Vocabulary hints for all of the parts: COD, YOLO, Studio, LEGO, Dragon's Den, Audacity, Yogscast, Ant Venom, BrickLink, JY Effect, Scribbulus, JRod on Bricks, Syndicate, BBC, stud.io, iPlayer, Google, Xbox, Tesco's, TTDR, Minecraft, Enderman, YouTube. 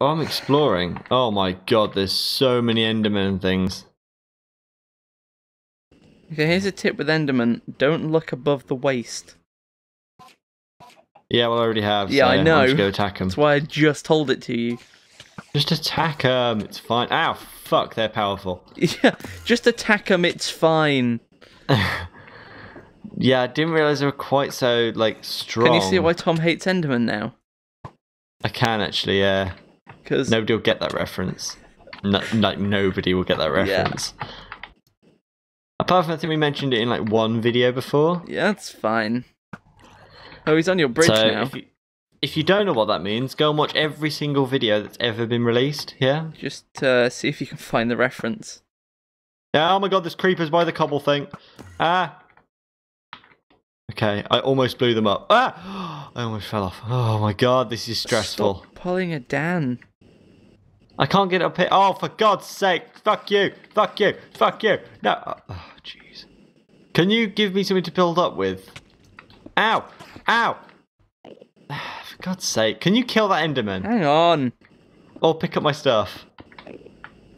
Oh, I'm exploring. Oh my god, there's so many Enderman things. Okay, here's a tip with Enderman. Don't look above the waist. Yeah, well, I already have. Yeah, so I know. I'll just go attack them. That's why I just told it to you. Just attack them. It's fine. Ow, fuck, they're powerful. Yeah, just attack them. It's fine. Yeah, I didn't realise they were quite so, like, strong. Can you see why Tom hates Enderman now? I can, actually, yeah. Because nobody will get that reference. No, like, nobody will get that reference. Yeah. Apart from I think we mentioned it in, like, one video before. Yeah, that's fine. Oh, he's on your bridge now. If you don't know what that means, go and watch every single video that's ever been released, yeah? Just see if you can find the reference. Yeah, oh my god, this creeper's by the cobble thing. Ah! Okay, I almost blew them up. Ah! I almost fell off. Oh my god, this is stressful. Stop pulling a Dan. I can't get up here. Oh, for god's sake. Fuck you. Fuck you. Fuck you. No. Oh, jeez. Can you give me something to build up with? Ow. Ow. For god's sake. Can you kill that Enderman? Hang on. Or pick up my stuff.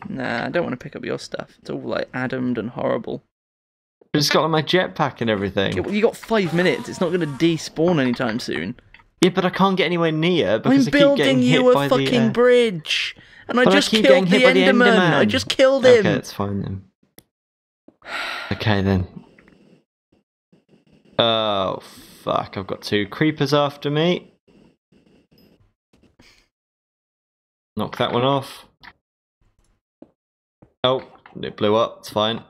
Nah, I don't want to pick up your stuff. It's all, like, atomed and horrible. But it's got like my jetpack and everything. Yeah, well, you got 5 minutes. It's not going to despawn anytime soon. Yeah, but I can't get anywhere near because I keep getting hit by the... I'm building you a fucking bridge. And I just killed the Enderman. I just killed him. Okay, that's fine then. Okay then. Oh, fuck. I've got 2 creepers after me. Knock that one off. Oh, it blew up. It's fine.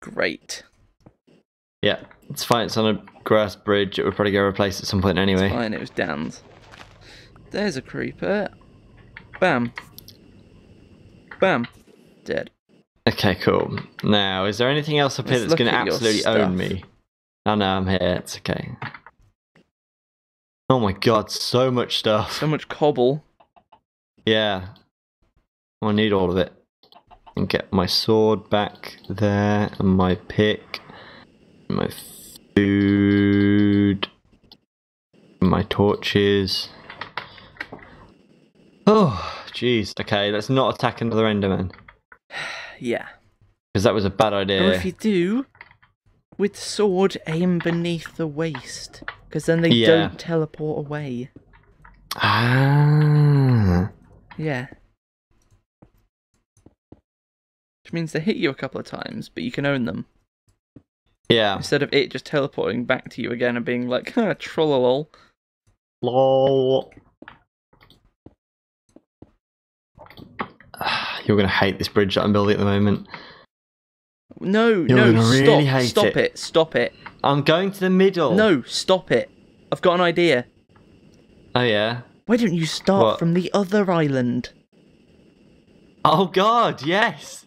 Great. Yeah, it's fine. It's on a grass bridge. It would probably go replaced at some point anyway. It's fine. It was Dan's. There's a creeper. Bam. Bam. Dead. Okay, cool. Now, is there anything else up here that's going to absolutely own me? Oh no, I'm here. It's okay. Oh my god, so much stuff. So much cobble. Yeah. I need all of it. And get my sword back there, and my pick. My food, my torches. Oh, jeez. Okay, let's not attack another Enderman. Yeah. Because that was a bad idea. Or if you do, with sword, aim beneath the waist. Because then they don't teleport away. Ah. Yeah. Which means they hit you a couple of times, but you can own them. Yeah. Instead of it just teleporting back to you again and being like, huh, trollolol. Lol. You're going to hate this bridge that I'm building at the moment. No, You're gonna really hate it. Stop it. I'm going to the middle. No, stop it. I've got an idea. Oh, yeah? Why don't you start from the other island? Oh, God, yes.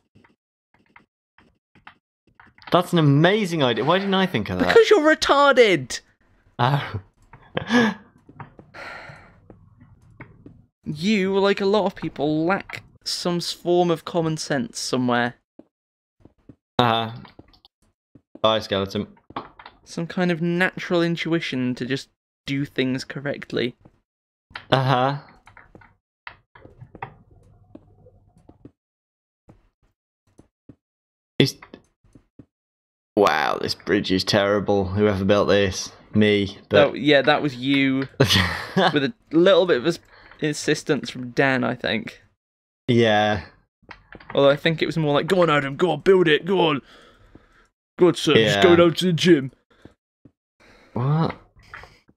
That's an amazing idea. Why didn't I think of that? Because you're retarded. Oh. You, like a lot of people, lack some form of common sense somewhere. Uh-huh. Bye, skeleton. Some kind of natural intuition to just do things correctly. Uh-huh. It's... Wow, this bridge is terrible. Whoever built this, me. But... Oh, yeah, that was you, with a little bit of insistence from Dan, I think. Yeah. Although I think it was more like, "Go on, Adam, go on, build it, go on, good sir, just go down to the gym." What?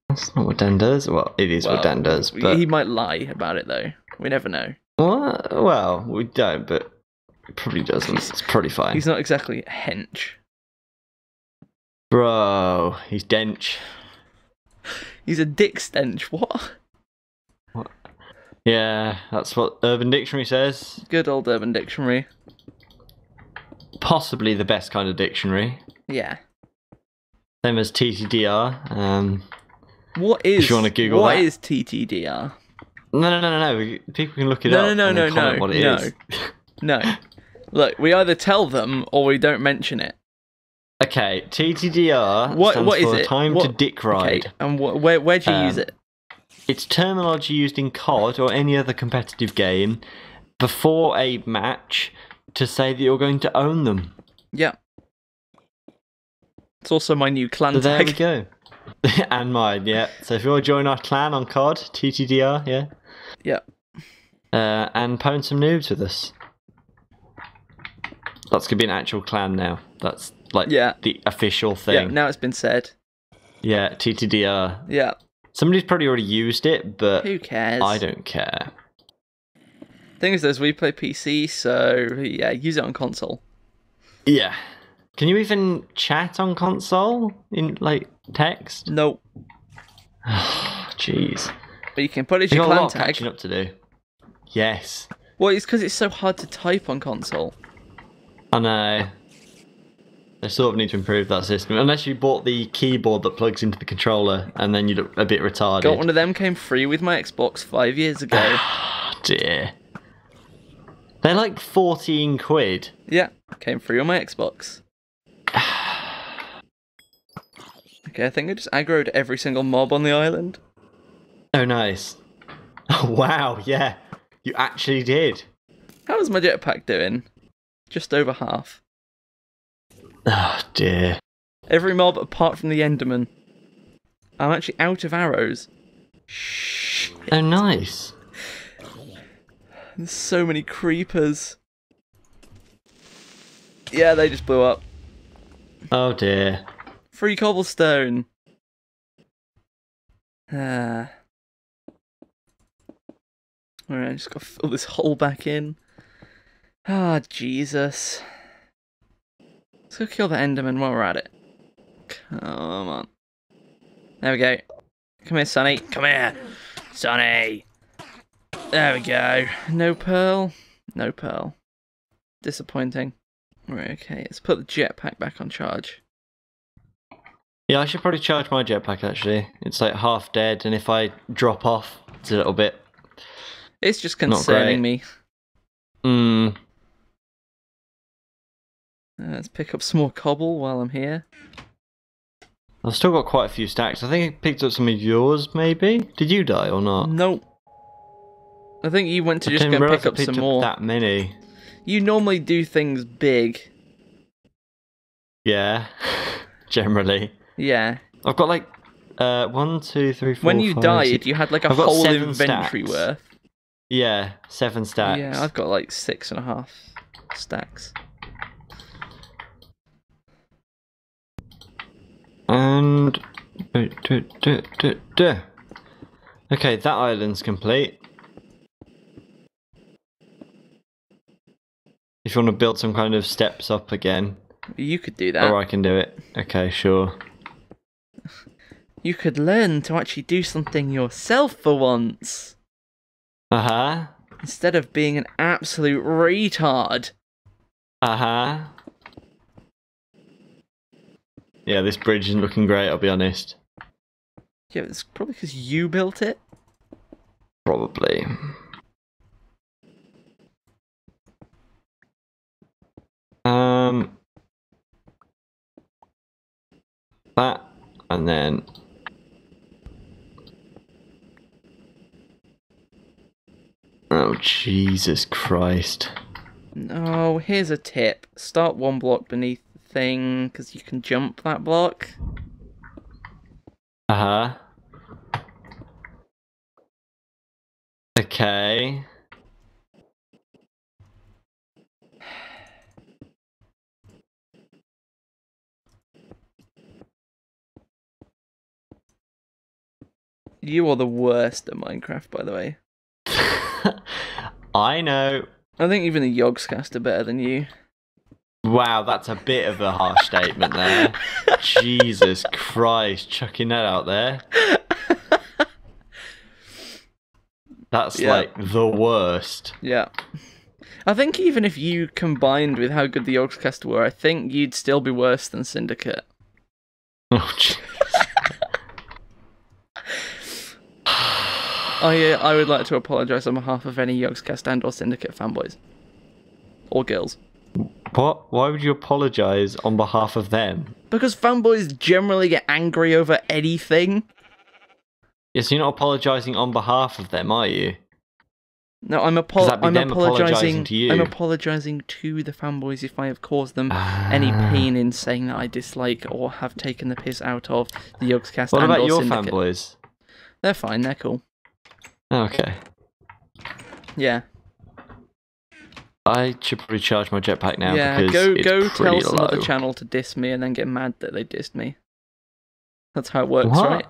That's not what Dan does. Well, it is what Dan does. But... He might lie about it though. We never know. What? Well, we don't, but he probably doesn't. It's probably fine. He's not exactly a hench. Bro, he's dench. He's a dick stench, what? Yeah, that's what Urban Dictionary says. Good old Urban Dictionary. Possibly the best kind of dictionary. Yeah. Same as TTDR. What is... If you want to Google that. What is TTDR? No. People can look it up. No, and comment what it is. No. Look, we either tell them or we don't mention it. Okay, TTDR stands for Time to Dick Ride. Okay. And where do you use it? It's terminology used in COD or any other competitive game before a match to say that you're going to own them. Yeah. It's also my new clan so tag. There we go. And mine, yeah. So if you want to join our clan on COD, TTDR, yeah. Yeah. And pwn some noobs with us. That's going to be an actual clan now. That's like the official thing. Yeah, now it's been said. Yeah, TTDR. Yeah. Somebody's probably already used it, but... Who cares? I don't care. Thing is, we play PC, so yeah, use it on console. Yeah. Can you even chat on console? In, like, text? Nope. Jeez. But you can put it in your clan tag. You've got a lot of catching up to do. Yes. Well, it's because it's so hard to type on console. I know. They sort of need to improve that system. Unless you bought the keyboard that plugs into the controller, and then you look a bit retarded. Got one of them, came free with my Xbox 5 years ago. Oh, dear. They're like 14 quid. Yeah, came free on my Xbox. Okay, I think I just aggroed every single mob on the island. Oh, nice. Oh, wow, yeah. You actually did. How was my jetpack doing? Just over half. Oh dear. Every mob apart from the Enderman. I'm actually out of arrows. Shh. Oh nice. There's so many creepers. Yeah, they just blew up. Oh dear. Free cobblestone. Alright, I just gotta fill this hole back in. Ah, oh, Jesus. Let's go kill the Enderman while we're at it. Come on. There we go. Come here, Sonny. Come here! Sonny! There we go. No pearl. No pearl. Disappointing. Right, okay. Let's put the jetpack back on charge. Yeah, I should probably charge my jetpack, actually. It's like half dead, and if I drop off, it's a little bit... It's just concerning me. Mmm. Let's pick up some more cobble while I'm here. I've still got quite a few stacks. I think I picked up some of yours, maybe? Did you die or not? Nope. I think you went to just go pick up some more. That many. You normally do things big. Yeah. Generally. Yeah. I've got like 1, 2, 3, 4. When you died, you had like a whole inventory worth. Yeah, 7 stacks. Yeah, I've got like 6.5 stacks. And okay, that island's complete. If you want to build some kind of steps up again, you could do that. Or I can do it. Okay, sure. You could learn to actually do something yourself for once. Uh-huh. Instead of being an absolute retard. Uh-huh. Yeah, this bridge isn't looking great, I'll be honest. Yeah, it's probably because you built it. Probably. That, and then... Oh, Jesus Christ. No, here's a tip. Start one block beneath thing, because you can jump that block. Uh-huh. Okay. You are the worst at Minecraft, by the way. I know. I think even the Yogscast are better than you. Wow, that's a bit of a harsh statement there. Jesus Christ, chucking that out there. That's like the worst. Yeah. I think even if you combined with how good the Yogscast were, I think you'd still be worse than Syndicate. Oh, jeez. I would like to apologise on behalf of any Yogscast and or Syndicate fanboys. Or girls. What? Why would you apologise on behalf of them? Because fanboys generally get angry over anything. Yeah, so you're not apologising on behalf of them, are you? No, I'm apologising to you. I'm apologising to the fanboys if I have caused them any pain in saying that I dislike or have taken the piss out of the Yogscast. What about your Syndicate fanboys? They're fine. They're cool. Okay. Yeah. I should probably charge my jetpack now. Yeah, because go tell some other channel to diss me and then get mad that they dissed me. That's how it works, right?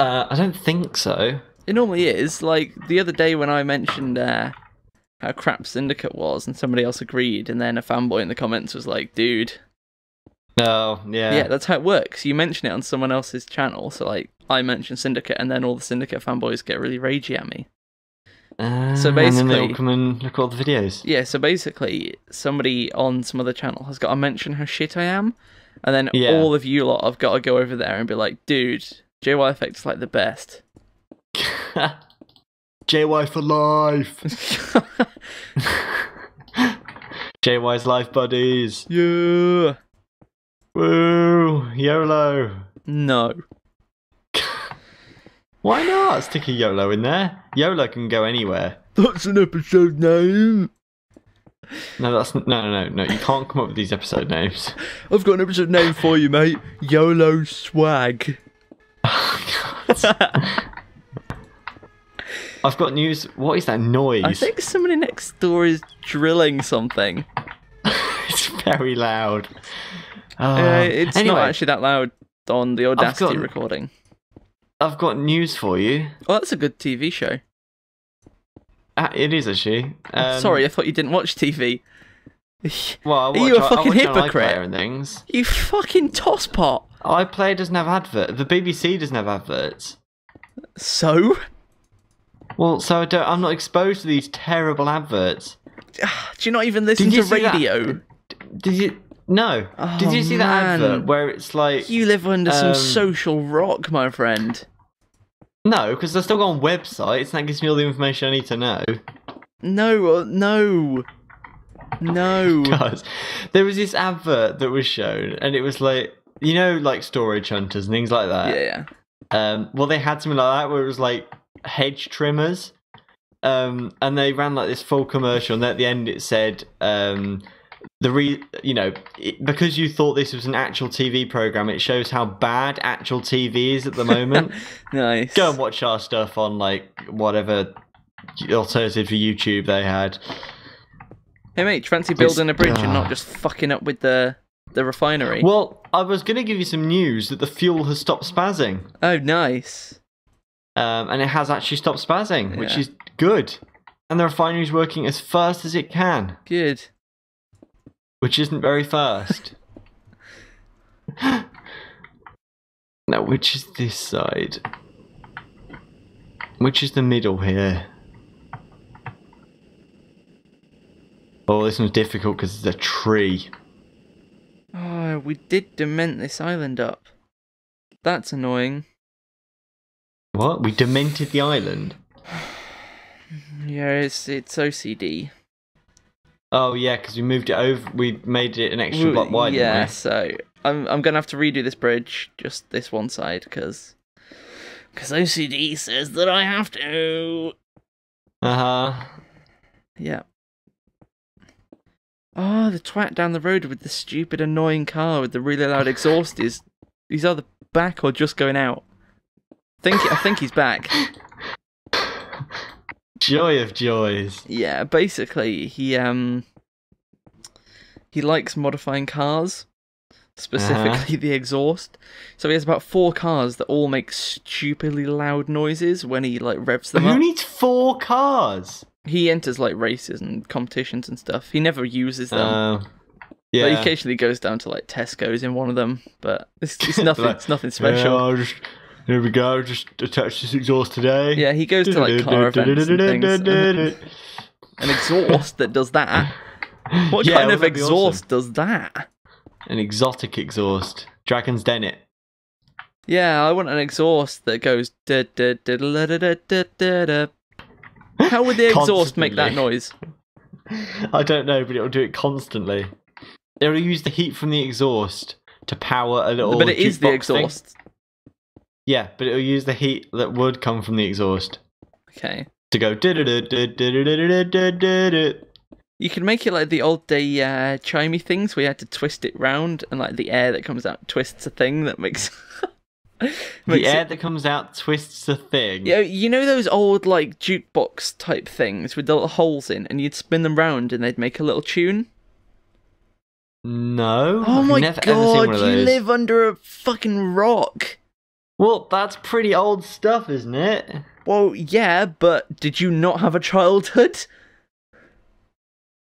I don't think so. It normally is. Like, the other day when I mentioned how crap Syndicate was and somebody else agreed, and then a fanboy in the comments was like, dude. No, yeah. Yeah, that's how it works. You mention it on someone else's channel, so, like, I mention Syndicate, and then all the Syndicate fanboys get really ragey at me. So basically, and then they all come and look at all the videos. Yeah, so basically, somebody on some other channel has got to mention how shit I am, and then all of you lot have got to go over there and be like, dude, JY Effect is like the best. JY for life. JY's life buddies. Yeah. Woo. YOLO. No. Why not? Stick a YOLO in there. YOLO can go anywhere. That's an episode name. No, that's no. You can't come up with these episode names. I've got an episode name for you, mate. YOLO swag. Oh, God. I've got news. What is that noise? I think somebody next door is drilling something. It's very loud. It's not actually that loud on the Audacity recording. I've got news for you. Oh, that's a good TV show. It is, actually. Sorry, I thought you didn't watch TV. Well, I watch, are you a fucking hypocrite? And things. You fucking tosspot. iPlayer doesn't have adverts. The BBC doesn't have adverts. So? Well, so I'm not exposed to these terrible adverts. Do you not even listen to radio? Did you... No. Oh, did you see that advert where it's like... You live under some social rock, my friend. No, because they're still got on websites, and that gives me all the information I need to know. No. Because there was this advert that was shown, and it was like, you know, like storage hunters and things like that. Yeah. Well, they had something like that where it was like hedge trimmers, and they ran like this full commercial, and at the end it said... because you thought this was an actual TV program, it shows how bad actual TV is at the moment. Nice. Go and watch our stuff on like whatever alternative for YouTube they had. Hey mate, fancy building a bridge and not just fucking up with the refinery? Well, I was going to give you some news that the fuel has stopped spazzing. Oh, nice. And it has actually stopped spazzing, which is good. And the refinery is working as fast as it can. Good. Which isn't very fast. Now, which is this side? Which is the middle here? Oh, this one's difficult because it's a tree. Oh, we did dement this island up. That's annoying. What? We demented the island? Yeah, it's OCD. Oh yeah, because we moved it over. We made it an extra block wide. Yeah, so I'm gonna have to redo this bridge, just this one side, because OCD says that I have to. Yeah. Oh, the twat down the road with the stupid annoying car with the really loud exhaust is. He's either back or just going out. I think he's back. Joy of joys. Yeah, basically he likes modifying cars, specifically the exhaust. So he has about 4 cars that all make stupidly loud noises when he like revs them up. Who needs 4 cars? He enters like races and competitions and stuff. He never uses them. Yeah. But he occasionally goes down to like Tesco's in one of them, but it's nothing. It's nothing special. Yeah, there we go, just attach this exhaust today. Yeah, he goes to like car events and things. An exhaust that does that? What kind of exhaust does that? An exotic exhaust. Dragon's Den it. Yeah, I want an exhaust that goes... How would the exhaust make that noise? I don't know, but it'll do it constantly. It'll use the heat from the exhaust to power a little... But it is the exhaust. Yeah, but it'll use the heat that would come from the exhaust. Okay. To go do-do-do-do-do-do-do-do-do-do. You can make it like the old day chimey things where you had to twist it round and like the air that comes out twists a thing that makes... The air that comes out twists a thing. Yeah, you know those old like jukebox type things with the little holes in, and you'd spin them round and they'd make a little tune? No. Oh my god, you live under a fucking rock. Well, that's pretty old stuff, isn't it? Well, yeah, but did you not have a childhood?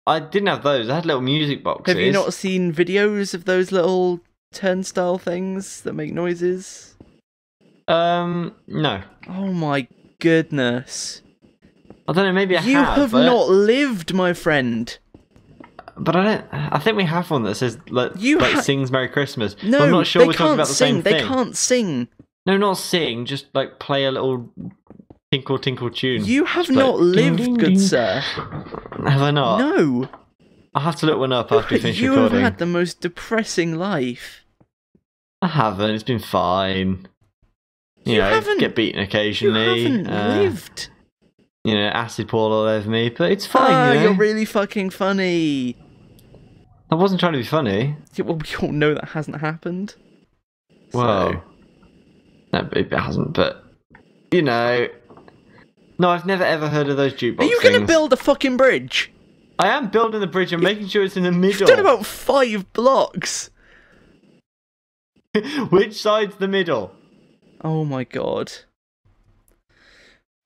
I didn't have those. I had little music boxes. Have you not seen videos of those little turnstile things that make noises? No. Oh my goodness. I don't know, maybe I have. You have not lived, my friend. But I don't... I think we have one that says, like sings Merry Christmas. No, but I'm not sure we're talking about the same thing. They can't sing. No, not sing. Just, like, play a little tinkle tinkle tune. You have not lived, good sir. Have I not? No. I'll have to look one up after we finish recording. You have had the most depressing life. I haven't. It's been fine. You know, get beaten occasionally. You haven't lived. You know, acid poured all over me, but it's fine. Oh, you're really fucking funny. I wasn't trying to be funny. Yeah, well, we all know that hasn't happened. Whoa. No, it hasn't, but, you know. No, I've never ever heard of those jukebox things. Are you going to build a fucking bridge? I am building the bridge. I'm making sure it's in the middle. You've done about 5 blocks. Which side's the middle? Oh my god.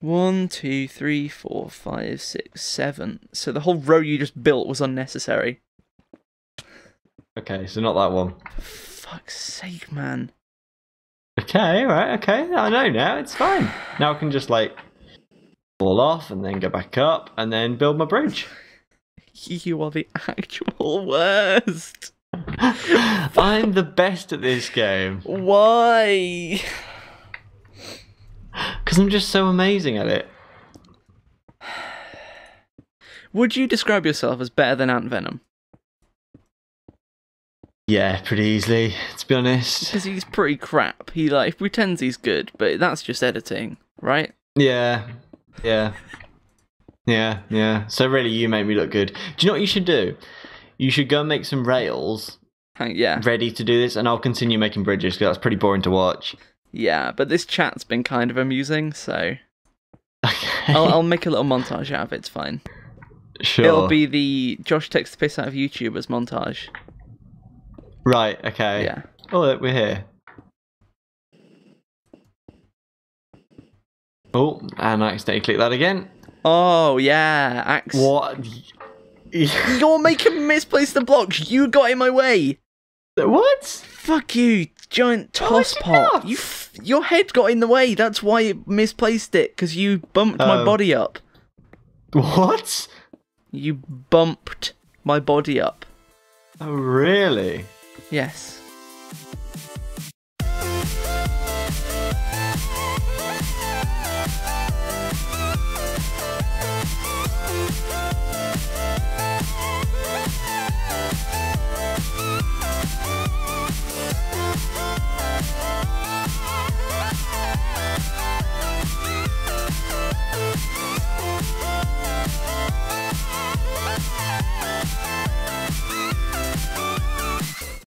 1, 2, 3, 4, 5, 6, 7. So the whole row you just built was unnecessary. Okay, so not that one. For fuck's sake, man. Okay, right, okay. I know now. It's fine. Now I can just, like, fall off and then go back up and then build my bridge. You are the actual worst. I'm the best at this game. Why? Because I'm just so amazing at it. Would you describe yourself as better than Ant Venom? Yeah, pretty easily, to be honest. Because he's pretty crap. He, like, pretends he's good, but that's just editing, right? Yeah. Yeah. Yeah, yeah. So really, you make me look good. Do you know what you should do? You should go and make some rails ready to do this, and I'll continue making bridges, because that's pretty boring to watch. Yeah, but this chat's been kind of amusing, so... Okay. I'll make a little montage out of it, it's fine. Sure. It'll be the Josh takes the piss out of YouTubers montage. Right, okay. Yeah. Oh, look, we're here. Oh, and I accidentally clicked that again. Oh, yeah. What? You're making him misplace the blocks. You got in my way. What? Fuck you, giant tosspot. Your head got in the way. That's why it misplaced it, because you bumped my body up. What? You bumped my body up. Oh, really? Yes.